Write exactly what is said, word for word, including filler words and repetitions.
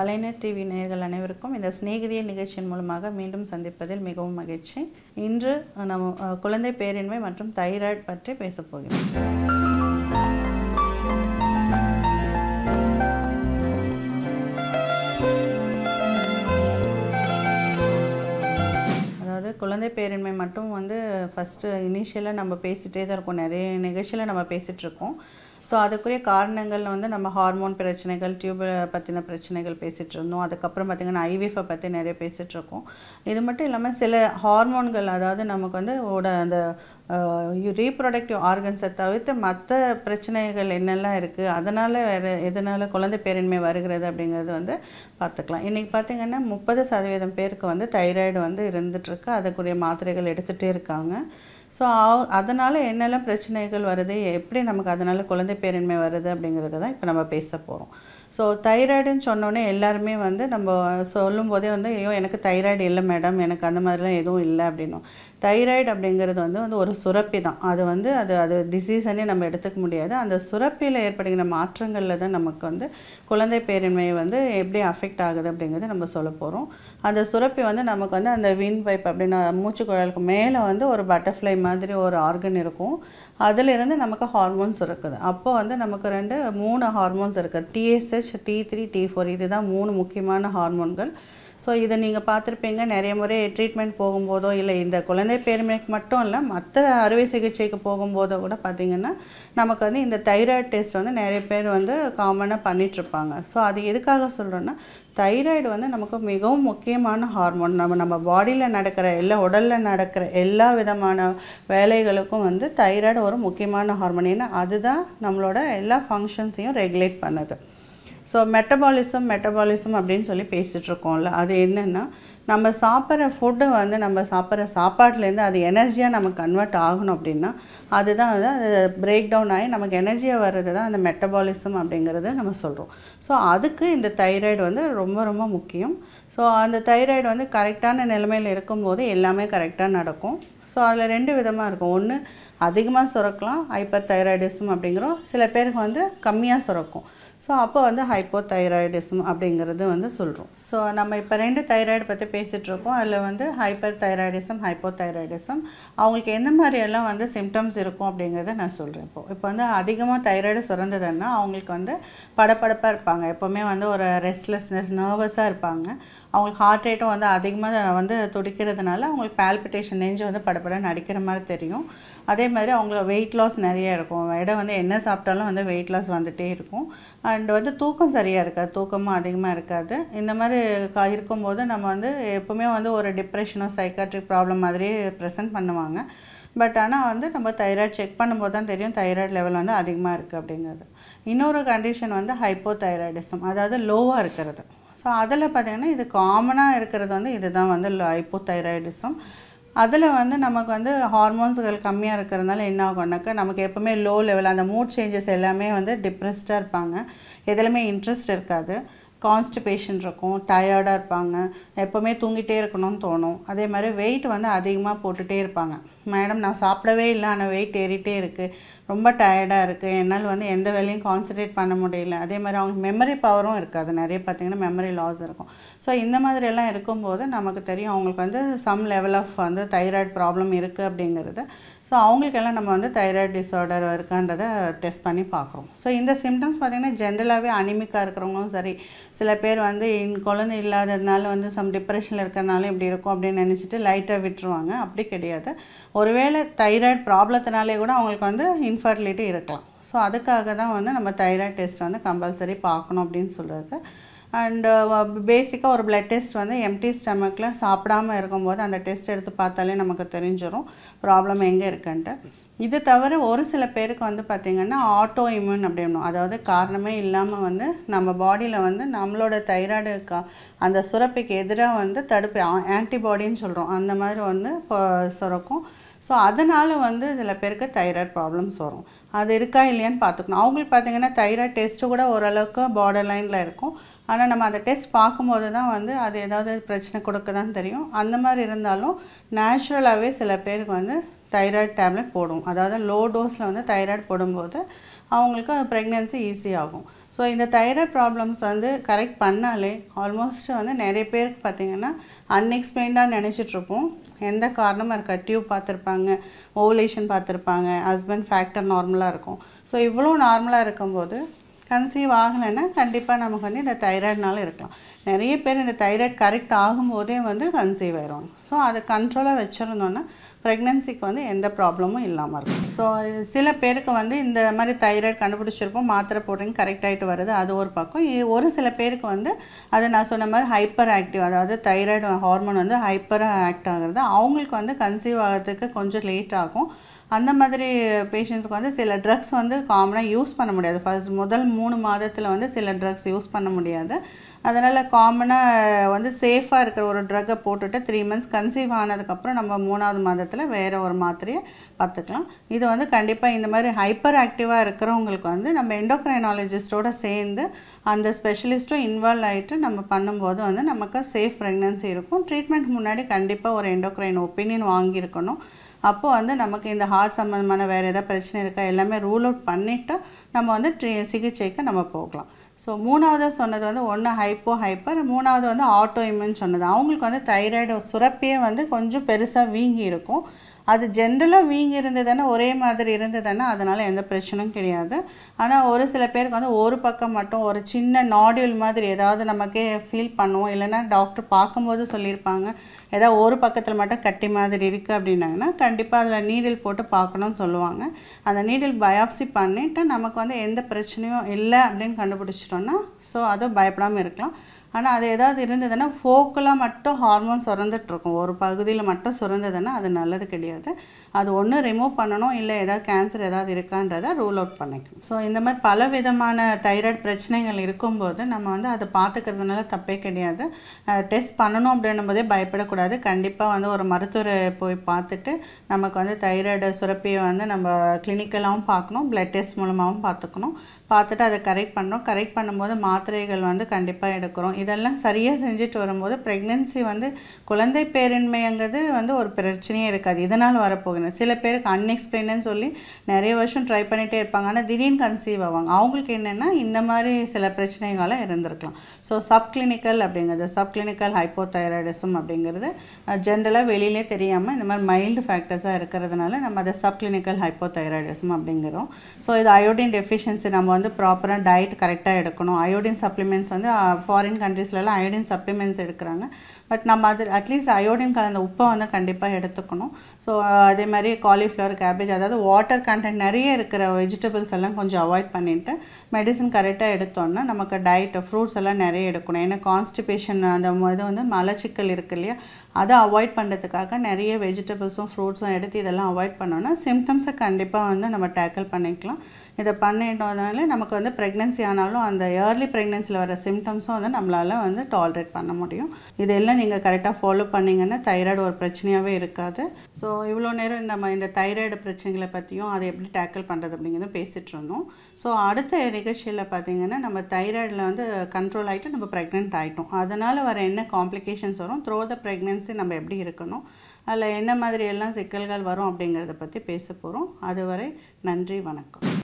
கலைஞர் TV நேயர்கள் அனைவருக்கும் இந்த ஸ்நேகிதிய நிகழ்ச்சியின் மூலமாக மீண்டும் சந்திப்பதில் மிகவும் மகிழ்ச்சி. இன்று நாம் குழந்தை பேரின்மை மற்றும் தைராய்டு பற்றி பேச போகிறோம். அதாவது குழந்தை பேரின்மை மட்டும் வந்து ஃபர்ஸ்ட் இனிஷியலா நம்ம பேசிட்டே தான் இருக்கோம். நிறைய நிகழ்ச்சியில நம்ம பேசிட்டு இருக்கோம். सो அதுக்குரிய காரணங்கள் வந்து நம்ம ஹார்மோன் பிரச்சனைகள் டியூப் பத்தின பிரச்சனைகள் பேசிட்டு இருந்தோம். அதுக்கு அப்புறம் பாத்தீங்கன்னா ஐவிஎஃப் பத்தி நிறைய பேசிட்டு இருக்கோம். இது மட்டும் இல்லாம சில ஹார்மோன்கள் அதாவது நமக்கு வந்து அந்த ரீப்ரொடக்டிவ் ஆர்கன்ஸ் தவிர்த்து மற்ற பிரச்சனைகள் என்னெல்லாம் இருக்கு அதனால வேற எதனால குழந்தை பேரின்மை வருகிறது அப்படிங்கிறது வந்து பார்த்துக்கலாம். இன்னைக்கு பாத்தீங்கன்னா முப்பது சதவீதம் பேருக்கு வந்து தைராய்டு வந்து இருந்துட்டு இருக்கு. அதுக்குரிய மாத்திரைகள் எடுத்துட்டே இருக்காங்க. सो அதனால என்னெல்லாம் பிரச்சனைகள் வருது எப்படி நமக்கு அதனால குழந்தை பேரின்மை வருது அப்படிங்கறத தான் இப்போ நம்ம பேச போறோம். सो தைராய்டு ன்னு சொன்னோனே எல்லாரும் வந்து நம்ம சொல்லும்போதே வந்து ஐயோ எனக்கு தைராய்டு இல்ல மேடம் எனக்கு அந்த மாதிரிலாம் எதுவும் இல்ல அப்படினோம். தைராய்டு அப்படிங்கிறது வந்து வந்து ஒரு சுரப்பி தான். அது வந்து அது அது டிசீஸ்னே நம்ம எடுத்துக்க முடியாது. அந்த சுரப்பில ஏற்படுகிற மாற்றங்கள்ல தான் நமக்கு வந்து குழந்தை பேரின்மை வந்து எப்படி அஃபெக்ட் ஆகுது அப்படிங்கறது நம்ம சொல்ல போறோம். அந்த சுரப்பி வந்து நமக்கு வந்து அந்த விண்ட் பைப் அப்படினா மூச்சு குழாய்க்கு மேல வந்து ஒரு பட்டர்ஃப்ளை மாதிரி ஒரு ஆர்கன் இருக்கும். அதுல இருந்து நமக்கு ஹார்மோன் சுரக்குது. அப்போ வந்து நமக்கு ரெண்டு மூணு ஹார்மோன்ஸ் இருக்கு. T S H, T three, T four இதுதான் மூணு முக்கியமான ஹார்மோன்கள். सो இத நீங்க பாத்திருப்பீங்க நிறைய முறை ட்ரீட்மென்ட் போகும்போதோ இல்ல இந்த குழந்தை பேரின்மைக்கு மட்டும் இல்ல மற்ற அறுவை சிகிச்சைக்கு போகும்போதோ கூட பாத்தீங்கன்னா நமக்கு வந்து இந்த தைராய்டு டெஸ்ட் வந்து நிறைய பேர் வந்து காமனா பண்ணிட்டு இருப்பாங்க. சோ அது எதுக்காக சொல்றேன்னா தைராய்டு வந்து நமக்கு மிகவும் முக்கியமான ஹார்மோன். நம்ம நம்ம பாடியில நடக்கிற எல்லா உடல்ல நடக்கிற எல்லா விதமான வேலைகளுக்கும் வந்து தைராய்டு ஒரு முக்கியமான ஹார்மோன். ஏன்னா அதுதான் நம்மளோட எல்லா ஃபங்க்ஷன்ஸையும் ரெகுலேட் பண்ணுது. सो மெட்டபாலிசம் மெட்டபாலிசம் அப்படினு சொல்லி பேசிட்டு இருக்கோம்ல அது என்னன்னா நம்ம சாப்பிற ஃபுட் வந்து நம்ம சாப்பிற சாப்பாட்டில இருந்து அது எனர்ஜியா நமக்கு கன்வர்ட் ஆகணும் அப்படினா அதுதான் அது பிரேக் டவுன் ஆகி நமக்கு எனர்ஜியா வரது தான் அந்த மெட்டபாலிசம் அப்படிங்கறதை நம்ம சொல்றோம். சோ அதுக்கு இந்த தைராய்டு வந்து ரொம்ப ரொம்ப முக்கியம். சோ அந்த தைராய்டு வந்து கரெக்ட்டான நிலைமையில இருக்கும்போது எல்லாமே கரெக்ட்டா நடக்கும். சோ அதுல ரெண்டு விதமா இருக்கும். ஒன்னு அதிகமா சுரக்கலாம் ஹைப்பர்தைராய்டிசம் அப்படிங்கறோம். சில பேருக்கு வந்து கம்மியா சுரக்கும். सो அப்போ வந்து ஹைபோதைராய்டிசம் அப்படிங்கிறது வந்து சொல்றோம். सो நம்ம இப்ப ரெண்டு தைராய்டு பத்தி பேசிட்டு இருக்கோம். அதுல வந்து ஹைபர்தைராய்டிசம் ஹைபோதைராய்டிசம் அவங்களுக்கு என்ன மாதிரி எல்லாம் வந்து சிம்டம்ஸ் இருக்கும் அப்படிங்கறதை நான் சொல்றேன். இப்போ இப்போ வந்து அதிகமா தைராய்டு சுரந்ததன்னா அவங்களுக்கு வந்து படபடப்பா இருப்பாங்க. எப்பவுமே வந்து ஒரு ரெஸ்ட்லெஸ்னஸ் நர்வஸா இருப்பாங்க. அவங்களுக்கு ஹார்ட் ரேட்டும் வந்து அதிகமா வந்து துடிக்கிறதுனால அவங்களுக்கு பால்பிட்டேஷன் நெஞ்சு வந்து படபடன்னு அடிக்கிற மாதிரி தெரியும். அதே மாதிரி அவங்களோட weight loss நிறைய இருக்கும். எடை வந்து என்ன சாப்பிட்டாலும் வந்து weight loss வந்துட்டே இருக்கும். அண்ட் வந்து தூக்கம் சரியா இருக்காது. தூக்கமும் அதிகமா இருக்காது. இந்த மாதிரி இருக்கும்போது நம்ம வந்து எப்பவுமே வந்து ஒரு டிப்ரஷனோ சைக்காட்ரிக் ப்ராப்ளம் மாதிரியே பிரசன்ட் பண்ணுவாங்க. பட் ஆனால் வந்து நம்ம தைராய்டு செக் பண்ணும்போது தான் தெரியும் தைராய்டு லெவல் வந்து அதிகமாக இருக்குது அப்படிங்கிறது. இன்னொரு கண்டிஷன் வந்து ஹைப்போதைராய்டிசம் அதாவது லோவாக இருக்கிறது. ஸோ அதில் பார்த்தீங்கன்னா இது காமனாக இருக்கிறது வந்து இதுதான் வந்து ஹைப்போதைராய்டிசம். அதில் வந்து நமக்கு வந்து ஹார்மோன்ஸ்கள் கம்மியாக இருக்கிறதுனால என்ன ஆகும்னாக்க நமக்கு எப்பவுமே லோ லெவல் அந்த மூட் சேஞ்சஸ் எல்லாமே வந்து டிப்ரெஸ்டாக இருப்பாங்க. எதுலையுமே இன்ட்ரெஸ்ட் இருக்காது. கான்ஸ்டிபேஷன் இருக்கும். டயர்டாக இருப்பாங்க. எப்பவுமே தூங்கிட்டே இருக்கணும்னு தோணும். அதே மாதிரி வெயிட் வந்து அதிகமாக போட்டுகிட்டே இருப்பாங்க. மேடம் நான் சாப்பிடவே இல்லை ஆனால் வெயிட் ஏறிட்டே இருக்குது ரொம்ப டயர்டாக இருக்குது என்னால் வந்து எந்த வேலையும் கான்சன்ட்ரேட் பண்ண முடியல. அதே மாதிரி அவங்களுக்கு மெமரி பவரும் இருக்காது. நிறைய பார்த்திங்கன்னா மெமரி லாஸ் இருக்கும். ஸோ இந்த மாதிரியெல்லாம் இருக்கும்போது நமக்கு தெரியும் அவங்களுக்கு வந்து சம் லெவல் ஆஃப் வந்து தைராய்டு ப்ராப்ளம் இருக்குது அப்படிங்கிறது. ஸோ அவங்களுக்கெல்லாம் நம்ம வந்து தைராய்டு டிஸார்டர் இருக்கான்றதை டெஸ்ட் பண்ணி பார்க்குறோம். ஸோ இந்த சிம்டம்ஸ் பார்த்திங்கன்னா ஜென்ரலாகவே அனிமிக்காக இருக்கிறவங்களும் சரி சில பேர் வந்து என் குழந்தை இல்லாததுனால வந்து சம் டிப்ரெஷனில் இருக்கிறனால இப்படி இருக்கும் அப்படின்னு நினச்சிட்டு லைட்டாக விட்டுருவாங்க. அப்படி கிடையாது. ஒருவேளை தைராய்டு ப்ராப்ளத்தினாலே கூட அவங்களுக்கு வந்து இன்ஃபர்டிலிட்டி இருக்கலாம். ஸோ அதுக்காக தான் வந்து நம்ம தைராய்டு டெஸ்ட் வந்து கம்பல்சரி பார்க்கணும் அப்படின்னு சொல்கிறது. அண்ட் பேசிக்காக ஒரு பிளட் டெஸ்ட் வந்து எம்டி ஸ்டமக்கில் சாப்பிடாமல் இருக்கும்போது அந்த டெஸ்ட் எடுத்து பார்த்தாலே நமக்கு தெரிஞ்சிடும் ப்ராப்ளம் எங்கே இருக்குன்ட்டு. இது தவிர ஒரு சில பேருக்கு வந்து பார்த்திங்கன்னா ஆட்டோ இம்யூன் அப்படின்னும் அதாவது காரணமே இல்லாமல் வந்து நம்ம பாடியில் வந்து நம்மளோட தைராய்டு அந்த சுரப்பிக்கு எதிராக வந்து தடுப்பு ஆன்டிபாடின்னு சொல்கிறோம் அந்த மாதிரி வந்து சுரக்கும். ஸோ அதனால் வந்து சில பேருக்கு தைராய்டு ப்ராப்ளம்ஸ் வரும். அது இருக்கா இல்லையான்னு பார்த்துக்கணும். அவங்களுக்கு பார்த்திங்கன்னா தைராய்டு டெஸ்ட்டு கூட ஓரளவுக்கு பார்டர் லைனில் இருக்கும். ஆனால் நம்ம அந்த டெஸ்ட் பார்க்கும்போது தான் வந்து அது ஏதாவது பிரச்சனை கொடுக்க தான் தெரியும். அந்த மாதிரி இருந்தாலும் நேச்சுரலாகவே சில பேருக்கு வந்து தைராய்டு டேப்லெட் போடும். அதாவது லோ டோஸில் வந்து தைராய்டு போடும்போது அவங்களுக்கு ப்ரெக்னென்சி ஈஸியாகும். So So in the thyroid problems வந்து correct பண்ணாலே almost வந்து நிறைய பேருக்கு பாத்தீங்கன்னா unexplained-ஆ நினைச்சிட்டு இருப்போம். எந்த காரணமா இருக்க டியூப் பார்த்திருப்பாங்க, ovulation பார்த்திருப்பாங்க, husband factor normal-ஆ இருக்கும். So இவ்ளோ normal-ஆ இருக்கும்போது conceive ஆகலனா கண்டிப்பா நமக்கு வந்து இந்த thyroid-னால இருக்கலாம். நிறைய பேர் இந்த thyroid correct ஆகும்போதே வந்து conceive ஆயிடுவாங்க. So அத control-ஆ வெச்சிருந்தோம்னா pregnancy को வந்து எந்த ப்ராப்ளமும் இல்லாம இருக்கும். சோ சில பேருக்கு வந்து இந்த மாதிரி தைராய்டு கண்டுபிடிச்சிருப்போம், மாத்திரை போடுறீங்க கரெக்ட் ஆயிட்டு வருது, அது ஒரு பக்கம். ஒரு சில பேருக்கு வந்து அது நான் சொன்ன மாதிரி ஹைப்பர் ஆக்டிவ், அதாவது தைராய்டு ஹார்மோன் வந்து ஹைப்பர் ஆக்ட் ஆகுறது, அவங்களுக்கு வந்து கன்சீவ் ஆகிறதுக்கு கொஞ்சம் லேட் ஆகும். அந்த மாதிரி பேஷண்ட்ஸ்க்கு வந்து சில ட்ரக்ஸ் வந்து காமனாக யூஸ் பண்ண முடியாது. ஃபர்ஸ்ட் முதல் மூணு மாதத்தில் வந்து சில ட்ரக்ஸ் யூஸ் பண்ண முடியாது. அதனால் காமனாக வந்து சேஃபாக இருக்கிற ஒரு ட்ரக்கை போட்டுட்டு த்ரீ மந்த்ஸ் கன்சீவ் ஆனதுக்கப்புறம் நம்ம மூணாவது மாதத்தில் வேறு ஒரு மாத்திரையை பார்த்துக்கலாம். இது வந்து கண்டிப்பாக இந்த மாதிரி ஹைப்பர் ஆக்டிவாக இருக்கிறவங்களுக்கு வந்து நம்ம எண்டோக்ரைனாலஜிஸ்ட்டோடு சேர்ந்து அந்த ஸ்பெஷலிஸ்ட்டும் இன்வால்வ் ஆகிட்டு நம்ம பண்ணும்போது வந்து நமக்கு சேஃப் ப்ரெக்னன்சி இருக்கும். ட்ரீட்மெண்ட் முன்னாடி கண்டிப்பாக ஒரு எண்டோக்ரைன் ஒப்பீனியன் வாங்கியிருக்கணும். அப்போ வந்து நமக்கு இந்த ஹார்ட் சம்பந்தமான வேறு ஏதாவது பிரச்சனை இருக்கா எல்லாமே ரூல் அவுட் பண்ணிவிட்டு நம்ம வந்து ட்ரீ சிகிச்சைக்கு நம்ம போகலாம். ஸோ மூணாவது சொன்னது வந்து ஒன்று ஹைப்போ ஹைப்பர், மூணாவது வந்து ஆட்டோ இம்யூன் சொன்னது. அவங்களுக்கு வந்து தைராய்டு சுரப்பியே வந்து கொஞ்சம் பெருசாக வீங்கி இருக்கும். அது ஜென்ரலாக வீங்கி இருந்ததுன்னா ஒரே மாதிரி இருந்ததுன்னா அதனால் எந்த பிரச்சனையும் கிடையாது. ஆனால் ஒரு சில பேருக்கு வந்து ஒரு பக்கம் மட்டும் ஒரு சின்ன நாடியூல் மாதிரி ஏதாவது நமக்கே ஃபீல் பண்ணுவோம். இல்லைன்னா டாக்டர் பார்க்கும்போது சொல்லியிருப்பாங்க ஏதாவது ஒரு பக்கத்தில் மட்டும் கட்டி மாதிரி இருக்குது அப்படின்னாங்கன்னா கண்டிப்பாக அதில் நீடில் போட்டு பார்க்கணும்னு சொல்லுவாங்க. அந்த நீடில் பயாப்சி பண்ணிவிட்டு நமக்கு வந்து எந்த பிரச்சனையும் இல்லை அப்படின்னு கண்டுபிடிச்சிட்டோன்னா ஸோ அதை பயப்படாமல் இருக்கலாம். ஆனால் அது ஏதாவது இருந்ததுன்னா ஃபோக்கலாக மட்டும் ஹார்மோன் சுரந்துட்டுருக்கும், ஒரு பகுதியில் மட்டும் சுரந்ததுன்னா அது நல்லது கிடையாது. அது ஒன்று ரிமூவ் பண்ணணும், இல்லை ஏதாவது கேன்சர் ஏதாவது இருக்கான்றதை ரூல் அவுட் பண்ணிக்கணும். ஸோ இந்த மாதிரி பல விதமான தைராய்டு பிரச்சனைகள் இருக்கும்போது நம்ம வந்து அதை பார்த்துக்கிறதுனால தப்பே கிடையாது. டெஸ்ட் பண்ணணும் அப்படின்னும் போதே பயப்படக்கூடாது. கண்டிப்பாக வந்து ஒரு மருத்துவரை போய் பார்த்துட்டு நமக்கு வந்து தைராய்டு சுரப்பியை வந்து நம்ம கிளினிக்கலாகவும் பார்க்கணும், பிளட் டெஸ்ட் மூலமாகவும் பார்த்துக்கணும். பார்த்துட்டு அதை கரெக்ட் பண்ணுறோம், கரெக்ட் பண்ணும்போது மாத்திரைகள் வந்து கண்டிப்பாக எடுக்கிறோம். இதெல்லாம் சரியாக செஞ்சுட்டு வரும்போது ப்ரெக்னென்சி வந்து குழந்தை பேரின்மைங்கிறது வந்து ஒரு பிரச்சனையே இருக்காது. இதனால் வரப்போகிறது சில பேருக்கு அன்எக்ஸ்பிளைன்னு சொல்லி நிறைய வருஷம் ட்ரை பண்ணிகிட்டே இருப்பாங்க, ஆனால் திடீர்னு கன்சீவ் ஆவாங்க. அவங்களுக்கு என்னென்னா இந்த மாதிரி சில பிரச்சனைகளாக இருந்திருக்கலாம். ஸோ சப் கிளினிக்கல் அப்படிங்கிறது சப் கிளினிக்கல் ஹைப்போதாய்ராய்டிசம் அப்படிங்கிறது ஜென்ரலாக வெளியிலே தெரியாமல் இந்த மாதிரி மைல்டு ஃபேக்டர்ஸாக இருக்கிறதுனால நம்ம அதை சப் கிளினிக்கல் ஹைப்போதாய்ராய்டிசம் அப்படிங்கிறோம். ஸோ இது அயோடின் டெஃபிஷியன்சி, நம்ம வந்து ப்ராப்பராக டயட் கரெக்டாக எடுக்கணும். அயோடின் சப்ளிமெண்ட்ஸ் வந்து ஃபாரின் கண்ட்ரீஸ்லாம் அயோடின் சப்ளிமெண்ட்ஸ் எடுக்கிறாங்க, பட் நம்ம அது அட்லீஸ்ட் அயோடின் கலந்த உப்பை வந்து கண்டிப்பாக எடுத்துக்கணும். ஸோ அதே மாதிரி காலிஃப்ளவர், கேபேஜ், அதாவது வாட்டர் கண்டென்ட் நிறைய இருக்கிற வெஜிடபிள்ஸ் எல்லாம் கொஞ்சம் அவாய்ட் பண்ணிவிட்டு மெடிசன் கரெக்டாக எடுத்தோம்னா நமக்கு டயட் ஃப்ரூட்ஸ் எல்லாம் நிறைய எடுக்கணும். ஏன்னா கான்ஸ்டிபேஷன் அந்த இது வந்து மலச்சிக்கல் இருக்கு இல்லையா, அதை அவாய்ட் பண்ணுறதுக்காக நிறைய வெஜிடபிள்ஸும் ஃப்ரூட்ஸும் எடுத்து இதெல்லாம் அவாய்ட் பண்ணோன்னா சிம்டம்ஸை கண்டிப்பாக வந்து நம்ம டேக்கிள் பண்ணிக்கலாம். இதை பண்ணிட்டோம்னால நமக்கு வந்து ப்ரெக்னென்சி ஆனாலும் அந்த ஏர்லி ப்ரெக்னென்சியில் வர சிம்டம்ஸும் வந்து நம்மளால் வந்து டாலரேட் பண்ண முடியும். இதெல்லாம் நீங்கள் கரெக்டாக ஃபாலோ பண்ணிங்கன்னா தைராய்டு ஒரு பிரச்சனையாகவே இருக்காது. ஸோ இவ்வளோ நேரம் நம்ம இந்த தைராய்டு பிரச்சனைகளை பற்றியும் அதை எப்படி டேக்கிள் பண்ணுறது அப்படிங்கிறத பேசிகிட்டு இருந்தோம். ஸோ அடுத்த நிகழ்ச்சியில் பார்த்திங்கன்னா நம்ம தைராய்டில் வந்து கண்ட்ரோல் ஆகிட்டு நம்ம ப்ரெக்னென்ட் ஆகிட்டோம், அதனால் வர என்ன காம்ப்ளிகேஷன்ஸ் வரும், த்ரோ த ப்ரெக்னென்சி நம்ம எப்படி இருக்கணும், அதில் என்ன மாதிரி எல்லாம் சிக்கல்கள் வரும் அப்படிங்கிறத பற்றி பேச போகிறோம். அதுவரை நன்றி, வணக்கம்.